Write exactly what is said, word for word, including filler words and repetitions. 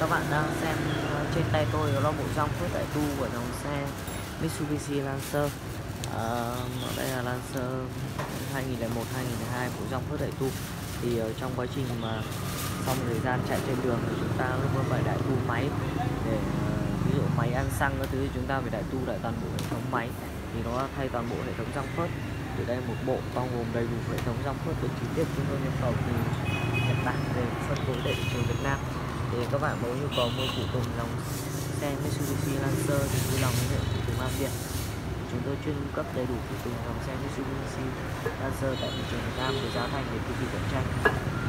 Các bạn đang xem trên tay tôi đó là bộ trong khớp tại tu của dòng xe Mitsubishi Lancer. Ờ, đây là Lancer hai nghìn lẻ một hai nghìn lẻ hai của dòng khớp tại tu. Thì ở trong quá trình mà trong thời gian chạy trên đường thì chúng ta luôn phải đại tu máy, để ví dụ máy ăn xăng các thứ thì chúng ta phải đại tu lại toàn bộ hệ thống máy, thì nó thay toàn bộ hệ thống trong khớp. Thì đây một bộ bao gồm đầy đủ hệ thống trong khớp được chi tiết chúng tôi nhập khẩu từ Nhật Bản về phân phối tại thị trường Việt Nam. Thì các bạn có nhu cầu mua phụ tùng dòng xe Mitsubishi Lancer thì vui lòng liên hệ phụ tùng Nam Việt. Chúng tôi chuyên cung cấp đầy đủ phụ tùng dòng xe Mitsubishi Lancer tại thị trường Việt Nam với giá thành để cực kỳ cạnh tranh.